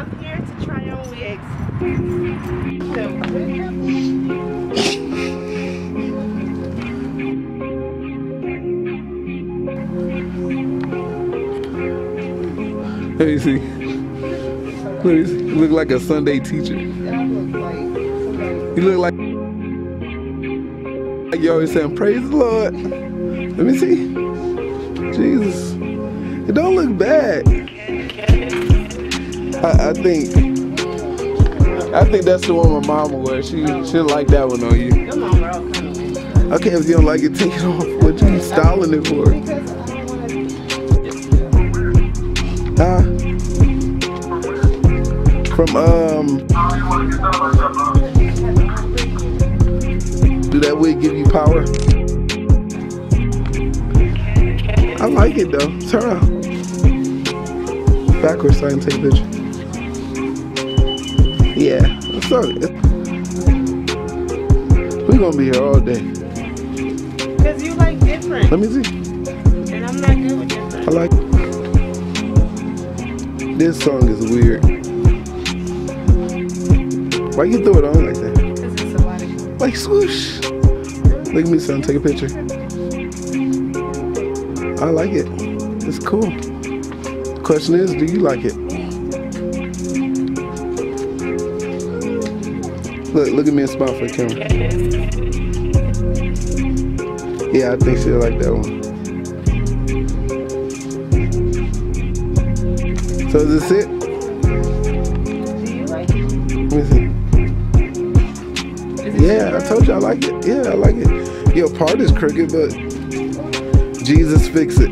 I'm here to try on wigs. Let me see. Let me see. You look like a Sunday teacher. You look like you always saying, "Praise the Lord." Let me see. Jesus. It don't look bad. I think that's the one my mama wears. She'll like that one on you. Okay, if you don't like it, take it off. What you styling it for? Do that wig give you power? I like it though. Turn around. Backwards so I can take a picture. Yeah, what's up? We're gonna be here all day. Cause you like different. Let me see. And I'm not good with different. I like it. This song is weird. Why you throw it on like that? Cause it's erotic. Like swoosh. Look at me, son. Take a picture. I like it. It's cool. The question is, do you like it? Look at me and smile for the camera. Yeah, I think she'll like that one. So is this it? Do you like it? Let me see. Yeah, I told you I like it. Yeah, I like it. Your part is crooked, but Jesus fix it.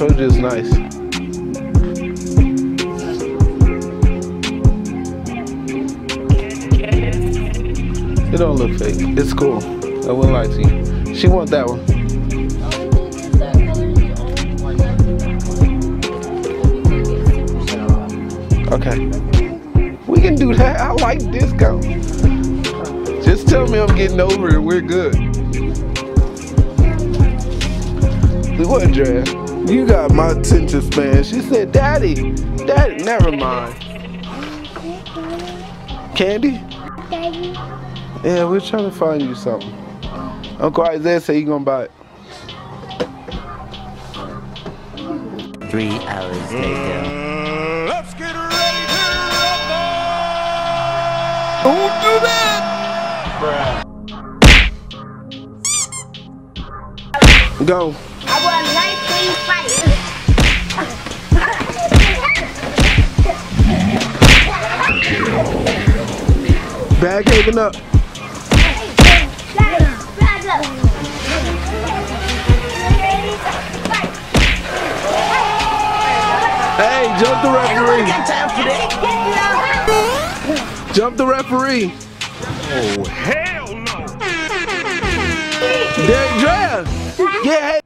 Told you it's nice. It don't look fake. It's cool. I wouldn't lie to you. She want that one. Okay. We can do that. I like discount. Just tell me I'm getting over it. We're good. What a dress. You got my attention span. She said, Daddy, never mind. Candy? Daddy. Yeah, we're trying to find you something. Uncle Isaiah said he gonna buy it. 3 hours later. Let's get ready to rumble! Don't do that! Bruh. Go. I want a knife when you fight. Bag open up. Hey, jump the referee. Jump the referee. Oh, hell no. Derek Dress. Yeah, hey.